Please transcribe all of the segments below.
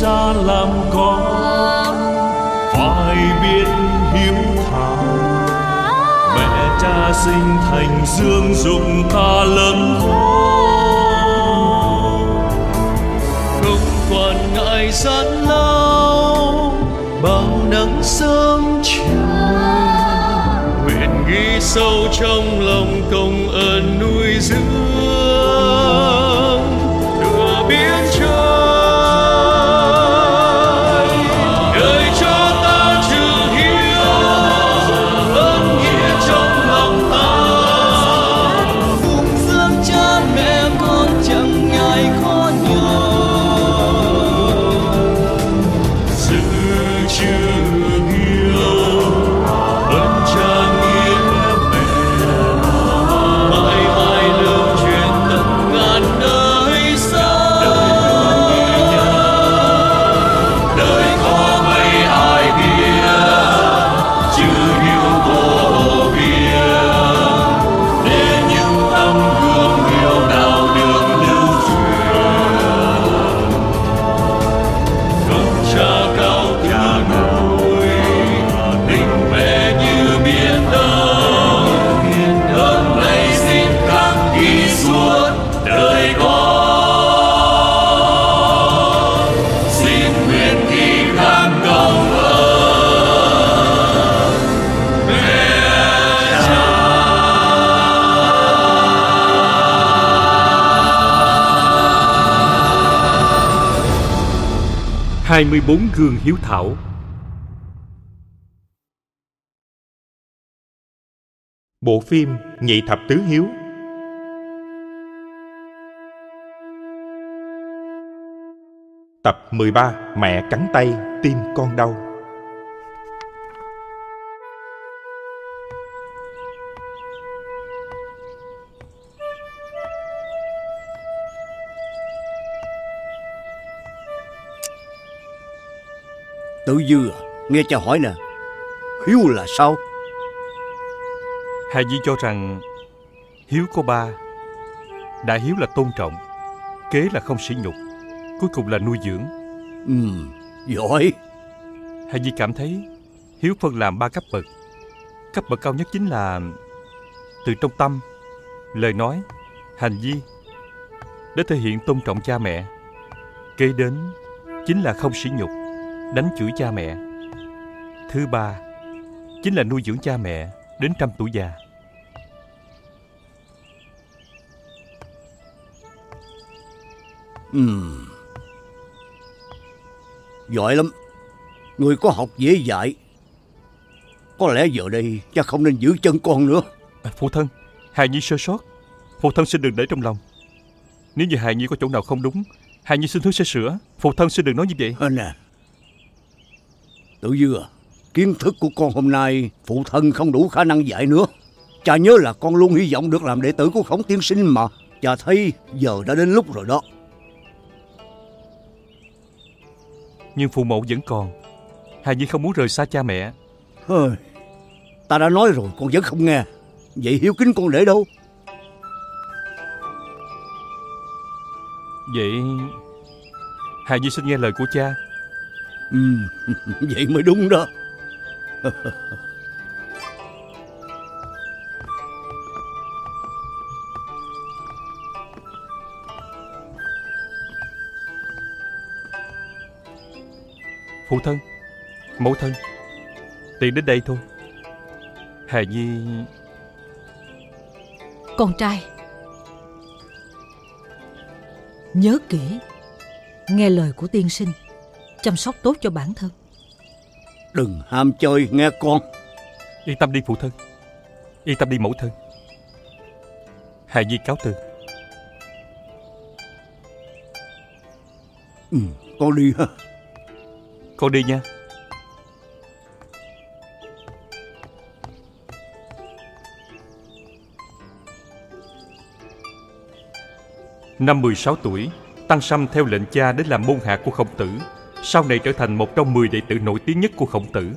ra làm con phải biết hiếu thảo. Mẹ cha sinh thành dương dục ta lớn khôn, không quản ngại gian lao bao nắng sớm chiều. Nguyện ghi sâu trong lòng công ơn nuôi dưỡng hai mươi bốn gương hiếu thảo. Bộ phim Nhị Thập Tứ Hiếu. Tập 13. Mẹ cắn tay tim con đau. Tử Dư à, nghe cha hỏi nè, hiếu là sao? Hà Di cho rằng hiếu có ba: đại hiếu là tôn trọng, kế là không sỉ nhục, cuối cùng là nuôi dưỡng. Giỏi. Hà Di cảm thấy hiếu phân làm ba cấp bậc. Cấp bậc cao nhất chính là từ trong tâm, lời nói, hành vi để thể hiện tôn trọng cha mẹ. Kế đến chính là không sỉ nhục, đánh chửi cha mẹ. Thứ ba chính là nuôi dưỡng cha mẹ đến trăm tuổi già. Giỏi lắm, người có học dễ dạy. Có lẽ giờ đây cha không nên giữ chân con nữa. Phụ thân, Hà Nhi sơ sót, phụ thân xin đừng để trong lòng. Nếu như Hà Nhi có chỗ nào không đúng, Hà Nhi xin thứ sẽ sửa. Phụ thân xin đừng nói như vậy. Nè Tử Dư à, kiến thức của con hôm nay phụ thân không đủ khả năng dạy nữa. Cha nhớ là con luôn hy vọng được làm đệ tử của Khổng tiên sinh mà. Cha thấy giờ đã đến lúc rồi đó. Nhưng phụ mẫu vẫn còn. Hà Di không muốn rời xa cha mẹ. Ta đã nói rồi con vẫn không nghe. Vậy hiếu kính con để đâu? Vậy Hà Di xin nghe lời của cha. Vậy mới đúng đó. Phụ thân, mẫu thân, tiện đến đây thôi. Hà Di... Con trai, nhớ kỹ, nghe lời của tiên sinh, chăm sóc tốt cho bản thân. Đừng ham chơi nghe con. Yên tâm đi phụ thân, yên tâm đi mẫu thân. Hà Di cáo từ. Con đi ha. Con đi nha. Năm 16 tuổi, Tăng Sâm theo lệnh cha đến làm môn hạ của Khổng Tử. Sau này trở thành một trong 10 đệ tử nổi tiếng nhất của Khổng Tử.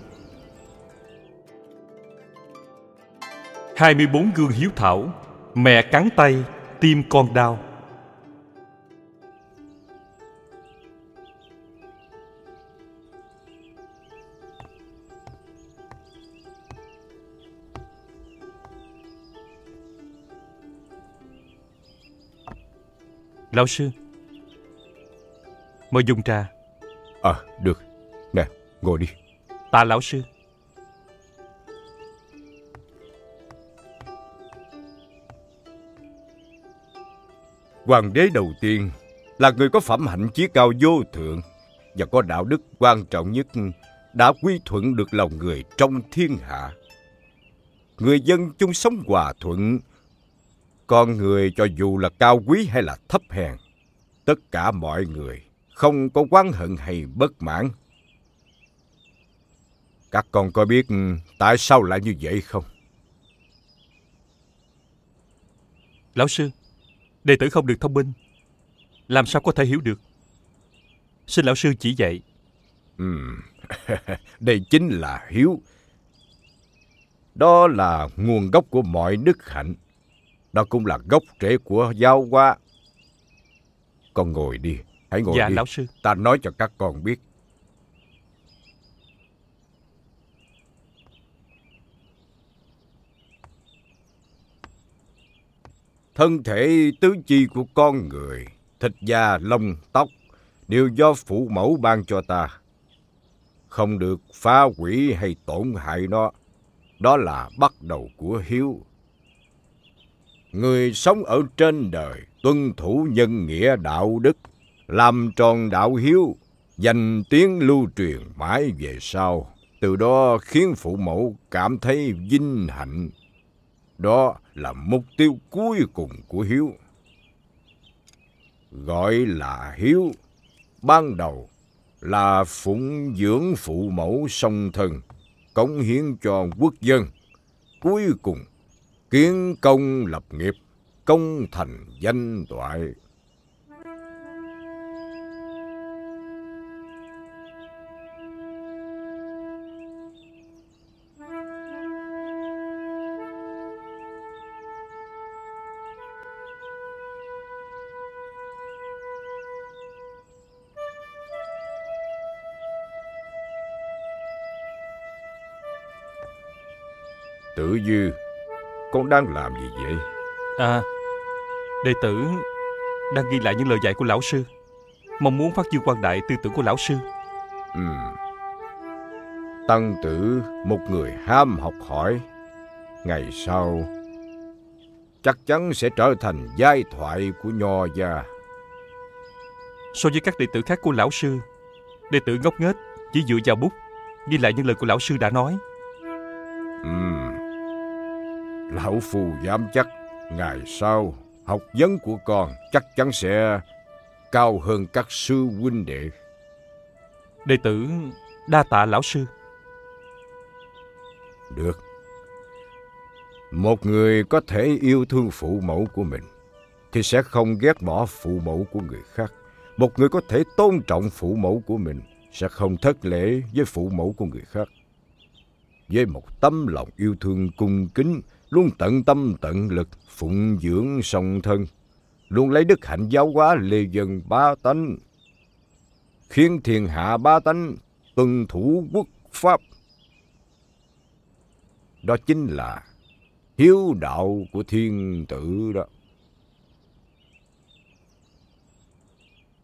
24 gương hiếu thảo. Mẹ cắn tay tim con đau. Lão sư, mời dùng trà. À, được. Nè, ngồi đi. Tạ lão sư. Hoàng đế đầu tiên là người có phẩm hạnh chí cao vô thượng và có đạo đức quan trọng nhất, đã quy thuận được lòng người trong thiên hạ. Người dân chung sống hòa thuận, con người cho dù là cao quý hay là thấp hèn, tất cả mọi người không có oán hận hay bất mãn. Các con có biết tại sao lại như vậy không? Lão sư, đệ tử không được thông minh, làm sao có thể hiểu được? Xin lão sư chỉ dạy. Đây chính là hiếu. Đó là nguồn gốc của mọi đức hạnh. Đó cũng là gốc rễ của giáo hóa. Con ngồi đi, hãy ngồi đi. Dạ, lão sư. Ta nói cho các con biết. Thân thể tứ chi của con người, thịt da, lông, tóc đều do phụ mẫu ban cho ta. Không được phá hủy hay tổn hại nó. Đó là bắt đầu của hiếu. Người sống ở trên đời tuân thủ nhân nghĩa đạo đức, làm tròn đạo hiếu, danh tiếng lưu truyền mãi về sau. Từ đó khiến phụ mẫu cảm thấy vinh hạnh. Đó là mục tiêu cuối cùng của hiếu. Gọi là hiếu, ban đầu là phụng dưỡng phụ mẫu song thân, cống hiến cho quốc dân, cuối cùng kiến công lập nghiệp, công thành danh toại. Tử Dư, con đang làm gì vậy? À, đệ tử đang ghi lại những lời dạy của lão sư, mong muốn phát dương quang đại tư tưởng của lão sư. Tăng Tử một người ham học hỏi, ngày sau chắc chắn sẽ trở thành giai thoại của nho gia. So với các đệ tử khác của lão sư, đệ tử ngốc nghếch chỉ dựa vào bút ghi lại những lời của lão sư đã nói. Lão Phù dám chắc ngày sau học vấn của con chắc chắn sẽ cao hơn các sư huynh đệ. Đệ tử đa tạ lão sư. Được. Một người có thể yêu thương phụ mẫu của mình thì sẽ không ghét bỏ phụ mẫu của người khác. Một người có thể tôn trọng phụ mẫu của mình sẽ không thất lễ với phụ mẫu của người khác. Với một tấm lòng yêu thương cung kính, luôn tận tâm tận lực phụng dưỡng song thân, luôn lấy đức hạnh giáo hóa lê dân ba tánh, khiến thiên hạ ba tánh tuân thủ quốc pháp. Đó chính là hiếu đạo của thiên tử đó.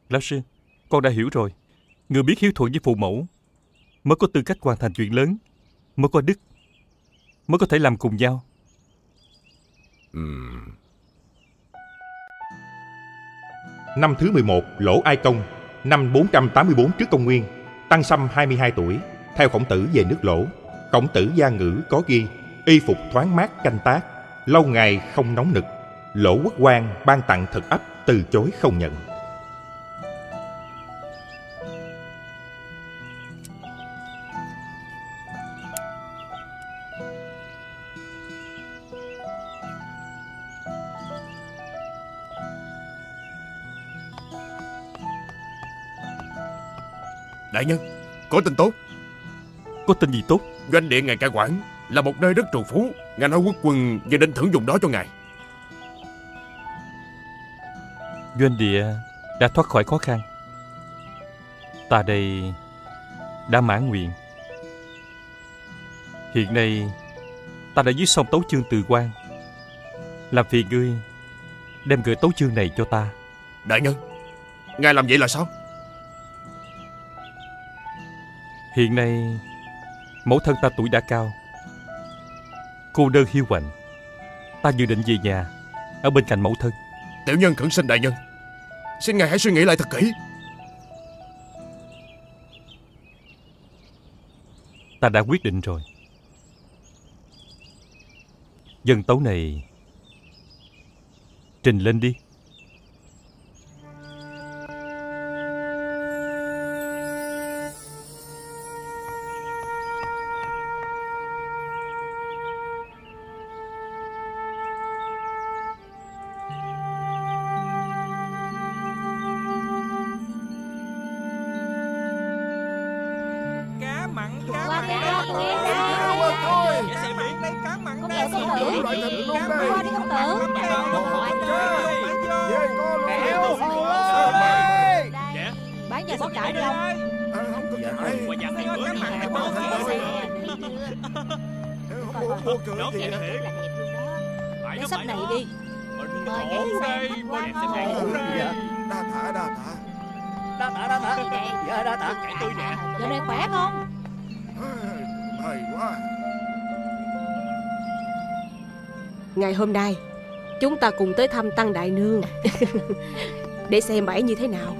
Lão sư, con đã hiểu rồi. Người biết hiếu thuận với phụ mẫu mới có tư cách hoàn thành chuyện lớn, mới có đức, mới có thể làm cùng nhau. Năm thứ 11 Lỗ Ai Công, năm 484 trước công nguyên, Tăng Sâm 22 tuổi theo Khổng Tử về nước Lỗ. Khổng Tử gia ngữ có ghi: y phục thoáng mát canh tác, lâu ngày không nóng nực. Lỗ quốc quan ban tặng thực ấp, từ chối không nhận. Đại nhân, có tin tốt. Có tin gì tốt? Doanh địa ngài cai quản là một nơi rất trù phú. Ngài nói quốc quân về định thưởng dùng đó cho ngài. Doanh địa đã thoát khỏi khó khăn, ta đây đã mãn nguyện. Hiện nay ta đã viết xong tấu chương từ quan, làm phiền ngươi đem gửi tấu chương này cho ta. Đại nhân, ngài làm vậy là sao? Hiện nay mẫu thân ta tuổi đã cao, cô đơn hiu quạnh. Ta dự định về nhà ở bên cạnh mẫu thân. Tiểu nhân khẩn xin đại nhân, xin ngài hãy suy nghĩ lại thật kỹ. Ta đã quyết định rồi. Dân tấu này trình lên đi. Ngày hôm nay chúng ta cùng tới thăm Tăng Đại Nương để xem bãi như thế nào.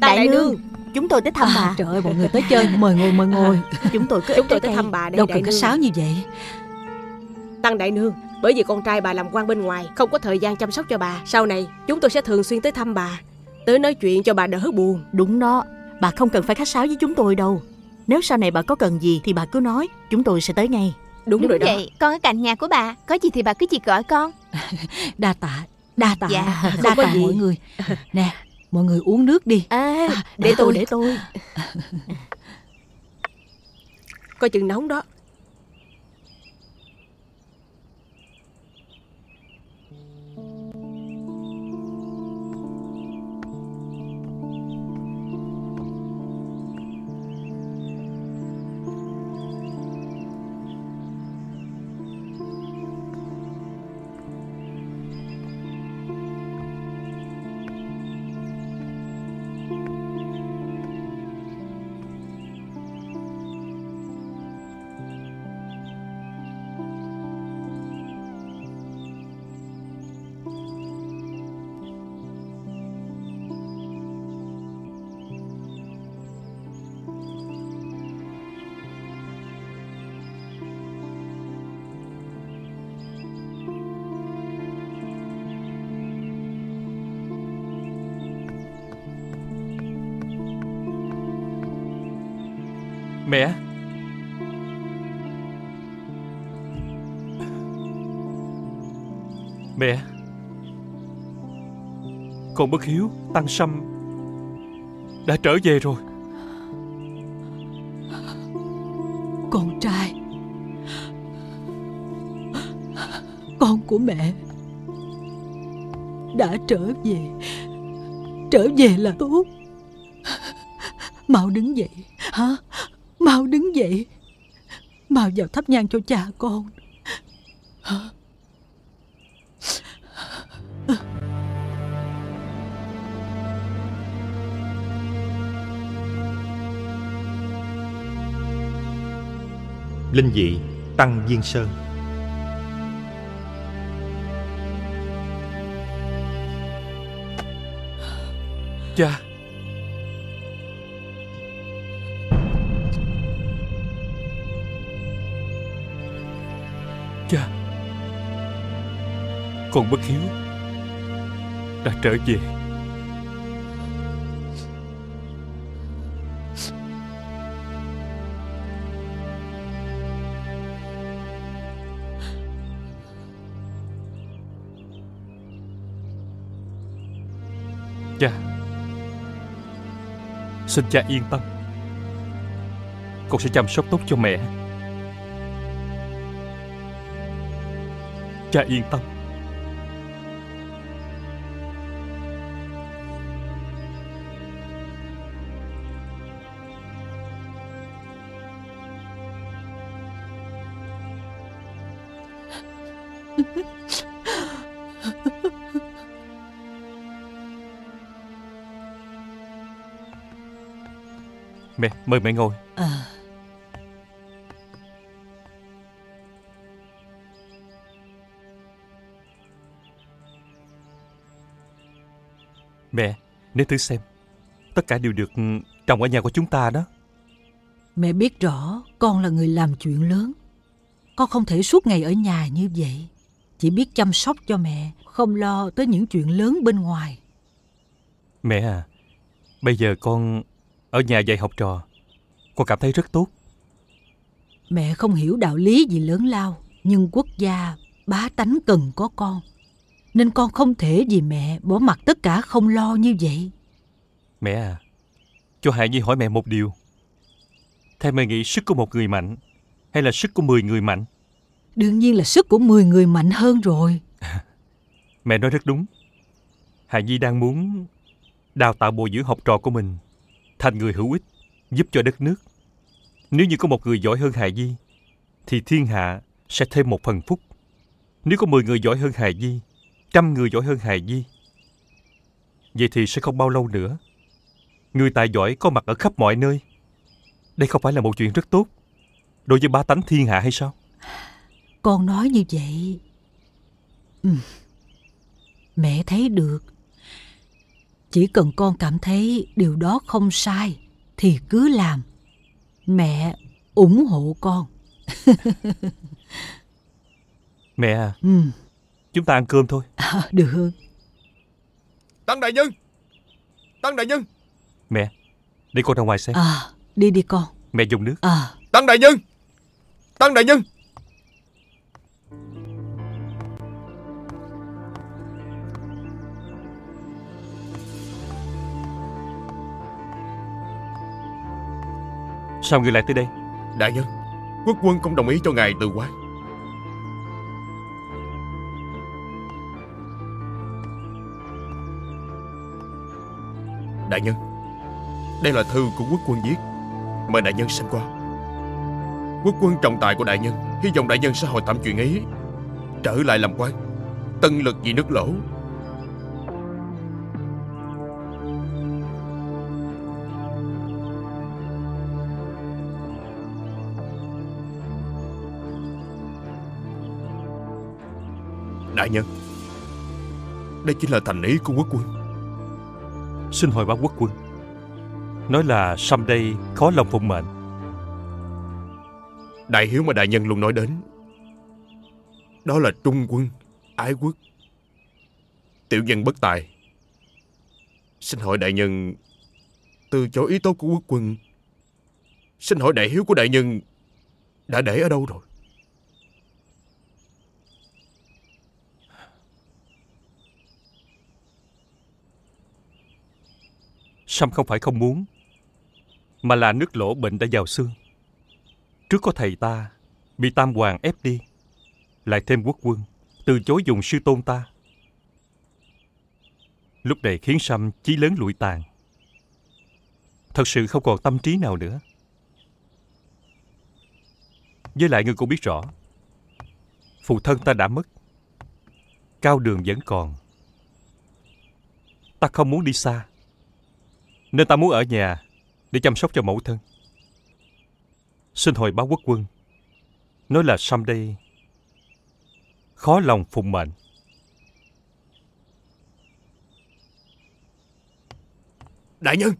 Đại Nương, chúng tôi tới thăm bà. Trời ơi, mọi người tới chơi. Mời ngồi. Chúng tôi tới thăm bà đây. Đâu cần khách sáo như vậy. Tăng Đại Nương, bởi vì con trai bà làm quan bên ngoài, không có thời gian chăm sóc cho bà. Sau này chúng tôi sẽ thường xuyên tới thăm bà, tới nói chuyện cho bà đỡ buồn. Đúng đó, bà không cần phải khách sáo với chúng tôi đâu. Nếu sau này bà có cần gì thì bà cứ nói, chúng tôi sẽ tới ngay. Đúng rồi vậy đó. Con ở cạnh nhà của bà, có gì thì bà cứ chỉ gọi con. Đa tạ. Dạ, đa tạ mọi người. Nè, mọi người uống nước đi. Để tôi. Coi chừng nóng đó. Mẹ. Mẹ. Con bất hiếu Tăng Sâm đã trở về rồi. Con trai, con của mẹ đã trở về. Trở về là tốt. Mau đứng dậy. Hả? Mau đứng dậy, mau vào thắp nhang cho cha con. Linh vị Tăng Viên Sơn. Cha. Cha, con bất hiếu đã trở về. Cha, xin cha yên tâm, con sẽ chăm sóc tốt cho mẹ. Cha yên tâm. Mẹ, mời mẹ ngồi. Mẹ, nếu thử xem, tất cả đều được trồng ở nhà của chúng ta đó. Mẹ biết rõ con là người làm chuyện lớn, con không thể suốt ngày ở nhà như vậy. Chỉ biết chăm sóc cho mẹ, không lo tới những chuyện lớn bên ngoài. Mẹ à, bây giờ con ở nhà dạy học trò, con cảm thấy rất tốt. Mẹ không hiểu đạo lý gì lớn lao, nhưng quốc gia bá tánh cần có con, nên con không thể vì mẹ bỏ mặc tất cả không lo như vậy. Mẹ à, cho Hà Di hỏi mẹ một điều. Theo mẹ nghĩ sức của một người mạnh hay là sức của 10 người mạnh? Đương nhiên là sức của 10 người mạnh hơn rồi. Mẹ nói rất đúng. Hà Di đang muốn đào tạo bồi dưỡng học trò của mình thành người hữu ích, giúp cho đất nước. Nếu như có một người giỏi hơn Hà Di thì thiên hạ sẽ thêm một phần phúc. Nếu có 10 người giỏi hơn Hà Di, 100 người giỏi hơn Hà Di, vậy thì sẽ không bao lâu nữa, người tài giỏi có mặt ở khắp mọi nơi. Đây không phải là một chuyện rất tốt đối với bá tánh thiên hạ hay sao? Con nói như vậy, mẹ thấy được. Chỉ cần con cảm thấy điều đó không sai thì cứ làm. Mẹ ủng hộ con. Mẹ à, chúng ta ăn cơm thôi. Được. Tăng đại nhân, Tăng đại nhân. Mẹ, để con ra ngoài xem. Đi đi con. Mẹ dùng nước. Tăng đại nhân, Tăng đại nhân. Sao người lại tới đây? Đại nhân, quốc quân không đồng ý cho ngài từ quan. Đại nhân, đây là thư của quốc quân viết, mời đại nhân xem qua. Quốc quân trọng tài của đại nhân, hy vọng đại nhân sẽ hồi thẩm chuyện ấy, trở lại làm quan, tân lực vì nước Lỗ. Đại nhân, đây chính là thành ý của quốc quân. Xin hồi báo quốc quân, nói là Sâm đây khó lòng phụng mệnh. Đại hiếu mà đại nhân luôn nói đến, đó là trung quân, ái quốc. Tiểu nhân bất tài, xin hỏi đại nhân từ chỗ ý tốt của quốc quân, xin hỏi đại hiếu của đại nhân đã để ở đâu rồi? Sâm không phải không muốn, mà là nước Lỗ bệnh đã vào xương. Trước có thầy ta bị Tam Hoàng ép đi, lại thêm quốc quân từ chối dùng sư tôn ta, lúc này khiến Sâm chí lớn lụi tàn, thật sự không còn tâm trí nào nữa. Với lại ngươi cũng biết rõ, phụ thân ta đã mất, Cao Đường vẫn còn. Ta không muốn đi xa, nên ta muốn ở nhà để chăm sóc cho mẫu thân. Xin hồi báo quốc quân, nói là Sâm đây khó lòng phụng mệnh. Đại nhân,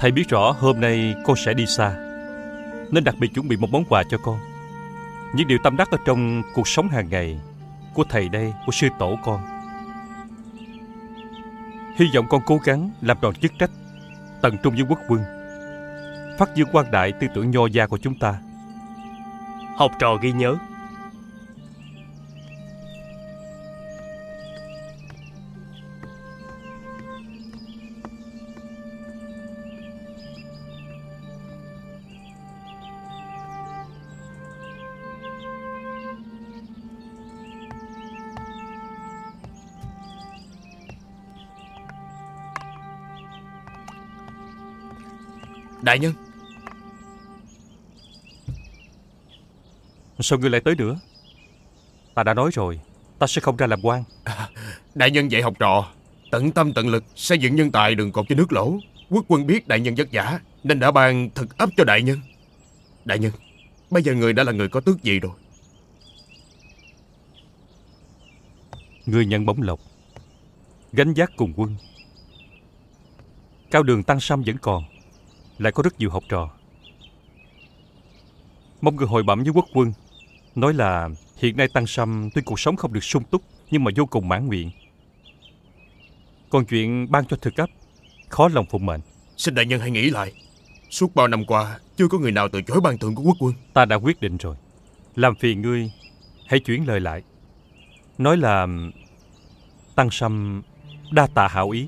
Thầy biết rõ hôm nay con sẽ đi xa, nên đặc biệt chuẩn bị một món quà cho con. Những điều tâm đắc ở trong cuộc sống hàng ngày của thầy đây, của sư tổ con. Hy vọng con cố gắng làm tròn chức trách, tận trung với quốc quân, phát dương quang đại tư tưởng nho gia của chúng ta. Học trò ghi nhớ. Đại nhân, sao ngươi lại tới nữa? Ta đã nói rồi, ta sẽ không ra làm quan. Đại nhân dạy học trò tận tâm tận lực xây dựng nhân tài đường cột cho nước Lỗ. Quốc quân biết đại nhân vất vả nên đã ban thực ấp cho đại nhân. Đại nhân, bây giờ người đã là người có tước gì rồi? Ngươi nhận bổng lộc, gánh vác cùng quân. Cao đường Tăng Sâm vẫn còn, lại có rất nhiều học trò. Mong người hồi bẩm với quốc quân, nói là hiện nay Tăng Sâm tuy cuộc sống không được sung túc nhưng mà vô cùng mãn nguyện. Còn chuyện ban cho thực ấp, khó lòng phụng mệnh. Xin đại nhân hãy nghĩ lại. Suốt bao năm qua chưa có người nào từ chối ban thưởng của quốc quân. Ta đã quyết định rồi. Làm phiền ngươi hãy chuyển lời lại, nói là Tăng Sâm đa tạ hảo ý.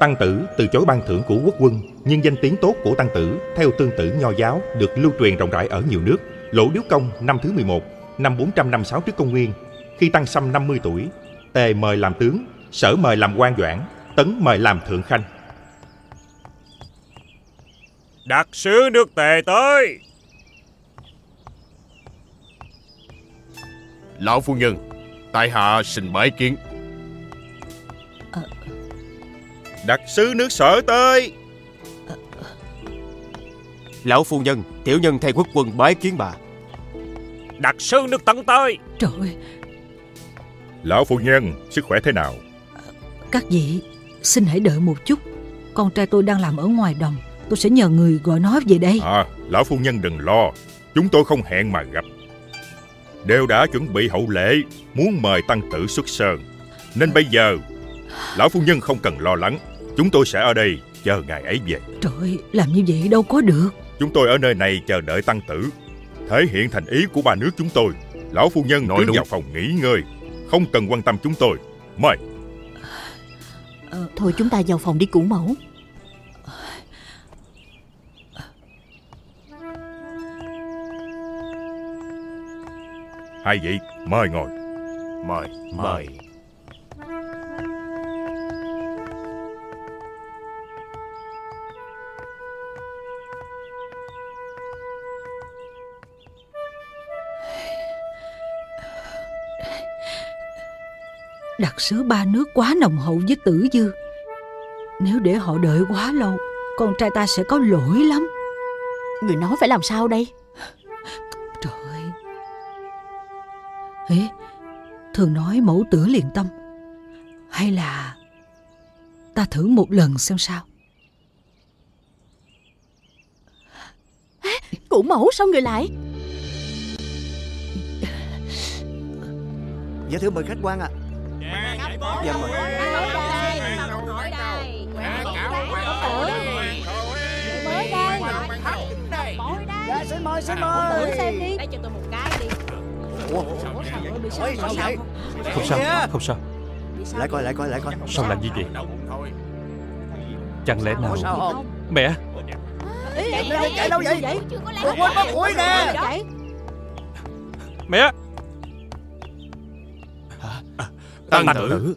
Tăng Tử từ chối ban thưởng của quốc quân, nhưng danh tiếng tốt của Tăng Tử theo tương tử nho giáo được lưu truyền rộng rãi ở nhiều nước. Lỗ Điếu Công năm thứ 11, năm 456 trước công nguyên, khi Tăng Sâm 50 tuổi, Tề mời làm tướng, Sở mời làm quan doãn, Tấn mời làm thượng khanh. Đặc sứ nước Tề tới. Lão phu nhân, tại hạ xin bái kiến. Đặc sứ nước Sở tới. Lão phu nhân, tiểu nhân thay quốc quân bái kiến bà. Đặc sứ nước Tấn tới. Trời ơi. Lão phu nhân, sức khỏe thế nào? Các vị, xin hãy đợi một chút. Con trai tôi đang làm ở ngoài đồng, tôi sẽ nhờ người gọi nó về đây. Lão phu nhân đừng lo, chúng tôi không hẹn mà gặp. Đều đã chuẩn bị hậu lễ, muốn mời Tăng Tử xuất sơn, nên bây giờ lão phu nhân không cần lo lắng. Chúng tôi sẽ ở đây chờ ngày ấy về. Trời ơi, làm như vậy đâu có được. Chúng tôi ở nơi này chờ đợi Tăng Tử, thể hiện thành ý của ba nước chúng tôi. Lão phu nhân cứ vào phòng nghỉ ngơi, không cần quan tâm chúng tôi. Mời. Thôi chúng ta vào phòng đi cụ mẫu. Hai vị mời ngồi. Mời. Đặc sứ ba nước quá nồng hậu với Tử Dư, nếu để họ đợi quá lâu, con trai ta sẽ có lỗi lắm. Người nói phải làm sao đây? Trời ơi. Ê, thường nói mẫu tử liền tâm, hay là ta thử một lần xem sao? Cụ mẫu, sao người lại? Dạ thưa mời khách quan ạ. Không sao. Lại coi. Sao làm gì vậy? Chẳng lẽ nào? Mẹ. Chạy đâu vậy? Quên mất muỗi nè. Mẹ. Tăng Tử.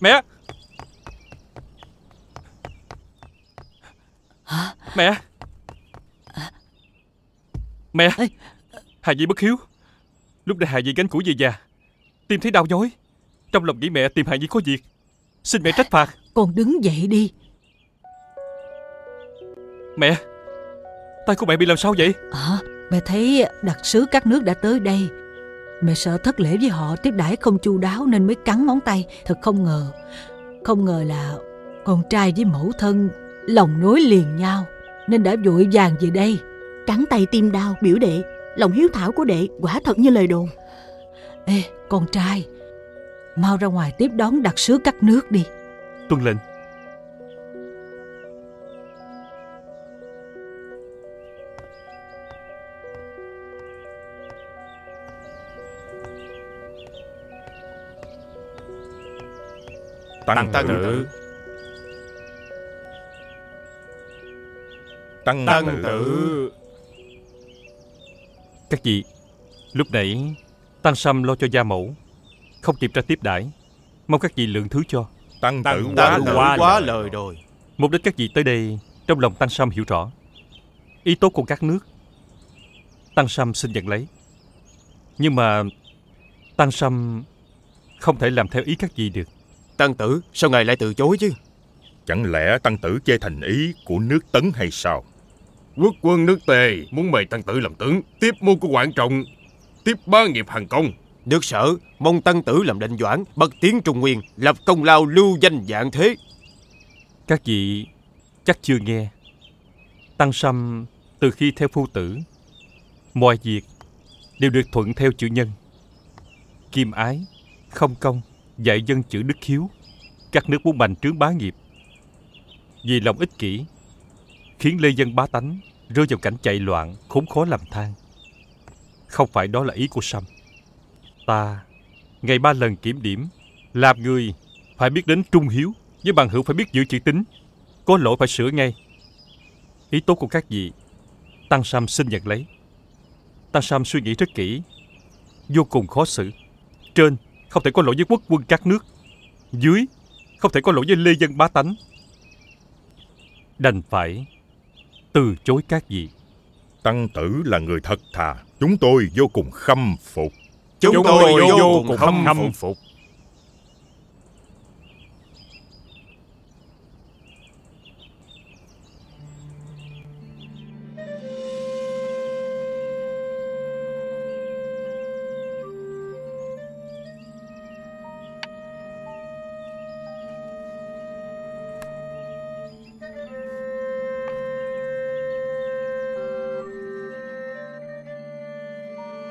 Mẹ. Hả? Mẹ. Hà Di bất hiếu. Lúc này Hà Di gánh củi về già, tim thấy đau nhói. Trong lòng nghĩ mẹ tìm Hà Di có việc, xin mẹ trách phạt. Con đứng dậy đi. Mẹ, tay của mẹ bị làm sao vậy? Mẹ thấy đặc sứ các nước đã tới đây, mẹ sợ thất lễ với họ, tiếp đãi không chu đáo nên mới cắn móng tay. Thật không ngờ là con trai với mẫu thân lòng nối liền nhau nên đã vội vàng về đây. Cắn tay tim đau biểu đệ, lòng hiếu thảo của đệ quả thật như lời đồn. Ê con trai, mau ra ngoài tiếp đón đặc sứ các nước đi. Tuân lệnh. Tăng Tử. Tăng Tử. Các vị, lúc nãy Tăng Sâm lo cho gia mẫu, không kịp ra tiếp đãi, mong các vị lượng thứ cho. Tăng Tử quá lời rồi. Mục đích các vị tới đây, trong lòng Tăng Sâm hiểu rõ. Ý tốt của các nước, Tăng Sâm xin nhận lấy. Nhưng mà Tăng Sâm không thể làm theo ý các vị được. Tăng Tử, sao ngài lại từ chối chứ? Chẳng lẽ Tăng Tử chê thành ý của nước Tấn hay sao? Quốc quân nước Tề muốn mời Tăng Tử làm tướng, tiếp mưu của Quảng Trọng, tiếp bá nghiệp hàng công. Nước Sở mong Tăng Tử làm định doãn, bật tiếng Trung Nguyên, lập công lao lưu danh vạn thế. Các vị chắc chưa nghe, Tăng Sâm từ khi theo phu tử, mọi việc đều được thuận theo chữ nhân. Kiêm ái, không công, dạy dân chữ đức hiếu. Các nước muốn bành trướng bá nghiệp, vì lòng ích kỷ khiến lê dân bá tánh rơi vào cảnh chạy loạn, khốn khó làm than. Không phải đó là ý của Sâm. Ta ngày 3 lần kiểm điểm, làm người phải biết đến trung hiếu, với bằng hữu phải biết giữ chữ tín, có lỗi phải sửa ngay. Ý tốt của các vị, Tăng Sâm xin nhận lấy. Tăng Sâm suy nghĩ rất kỹ, vô cùng khó xử. Trên không thể có lỗi với quốc quân các nước, dưới không thể có lỗi với lê dân bá tánh, đành phải từ chối các vị. Tăng Tử là người thật thà, chúng tôi vô cùng khâm phục. Chúng tôi vô cùng khâm phục.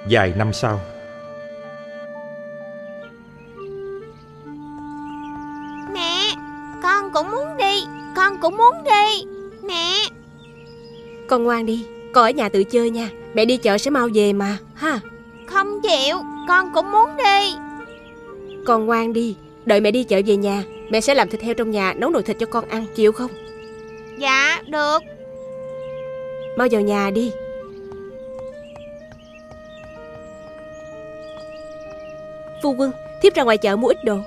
Vài năm sau, mẹ, con cũng muốn đi, mẹ. Con ngoan đi, con ở nhà tự chơi nha, mẹ đi chợ sẽ mau về mà, ha. Không chịu, con cũng muốn đi. Con ngoan đi, đợi mẹ đi chợ về nhà, mẹ sẽ làm thịt heo trong nhà, nấu nồi thịt cho con ăn, chịu không? Dạ, được. Mau vào nhà đi. Phu quân, thiếp ra ngoài chợ mua ít đồ.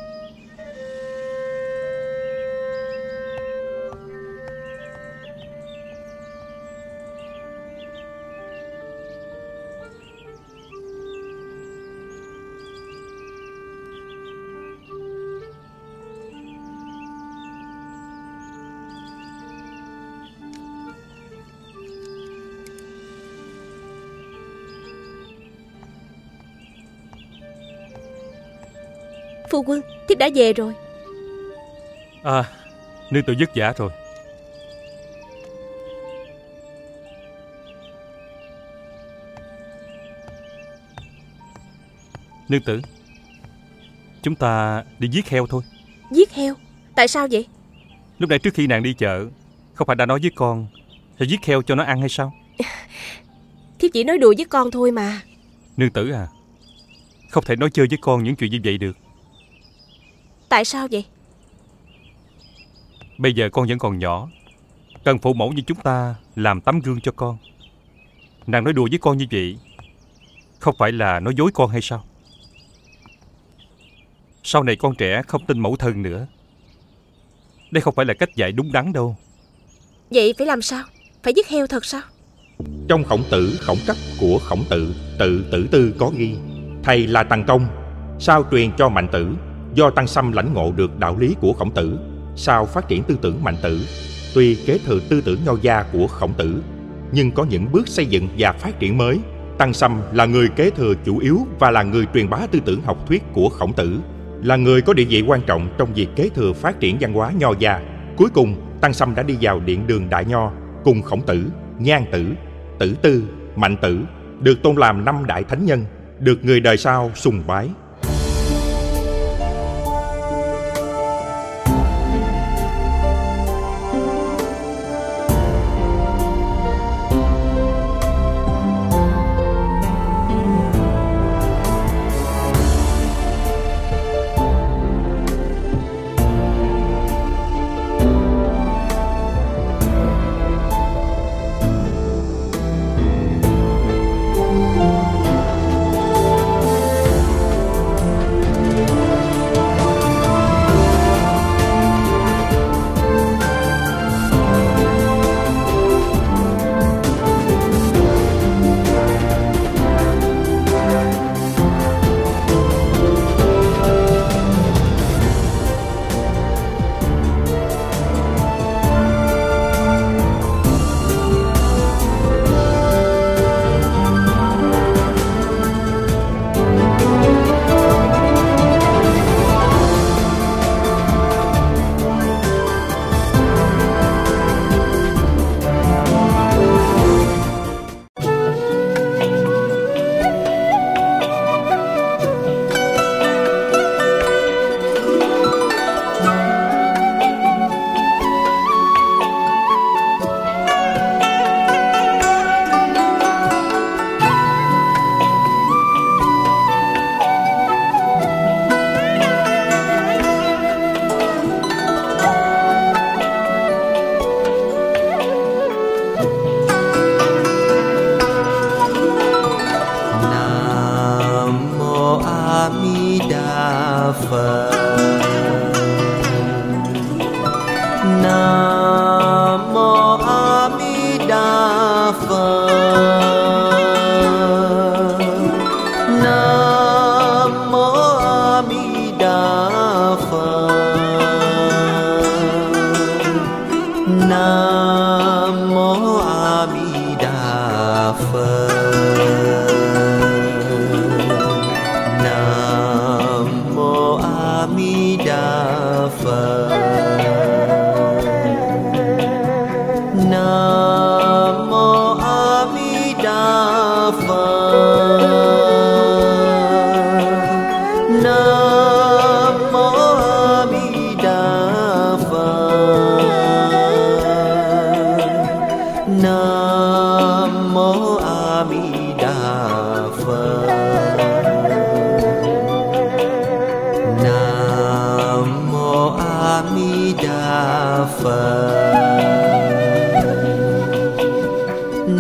Phu quân, thiếp đã về rồi. À, nương tự vất vả rồi. Nương tử, chúng ta đi giết heo thôi. Giết heo? Tại sao vậy? Lúc nãy trước khi nàng đi chợ, không phải đã nói với con sẽ giết heo cho nó ăn hay sao? Thiếp chỉ nói đùa với con thôi mà. Nương tử à, không thể nói chơi với con những chuyện như vậy được. Tại sao vậy? Bây giờ con vẫn còn nhỏ, cần phụ mẫu như chúng ta làm tấm gương cho con. Nàng nói đùa với con như vậy, không phải là nói dối con hay sao? Sau này con trẻ không tin mẫu thân nữa, đây không phải là cách dạy đúng đắn đâu. Vậy phải làm sao? Phải giết heo thật sao? Trong Khổng Tử khổng cấp của Khổng Tử, tự Tử Tư có ghi, thầy là Tần Công, sao truyền cho Mạnh Tử. Do Tăng Sâm lãnh ngộ được đạo lý của Khổng Tử, sau phát triển tư tưởng Mạnh Tử, tuy kế thừa tư tưởng nho gia của Khổng Tử, nhưng có những bước xây dựng và phát triển mới. Tăng Sâm là người kế thừa chủ yếu và là người truyền bá tư tưởng học thuyết của Khổng Tử, là người có địa vị quan trọng trong việc kế thừa phát triển văn hóa Nho gia. Cuối cùng, Tăng Sâm đã đi vào điện đường Đại Nho cùng Khổng Tử, Nhan Tử, Tử Tư, Mạnh Tử, được tôn làm 5 đại thánh nhân, được người đời sau sùng bái.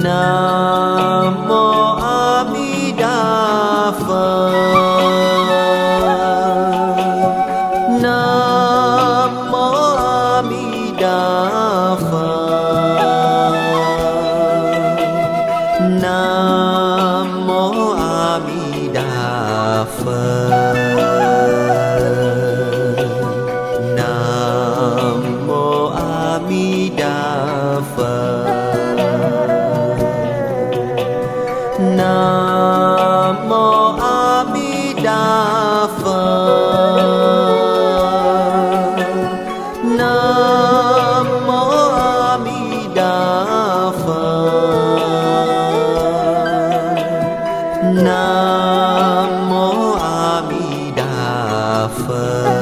Nam Mô A Di Đà Phật.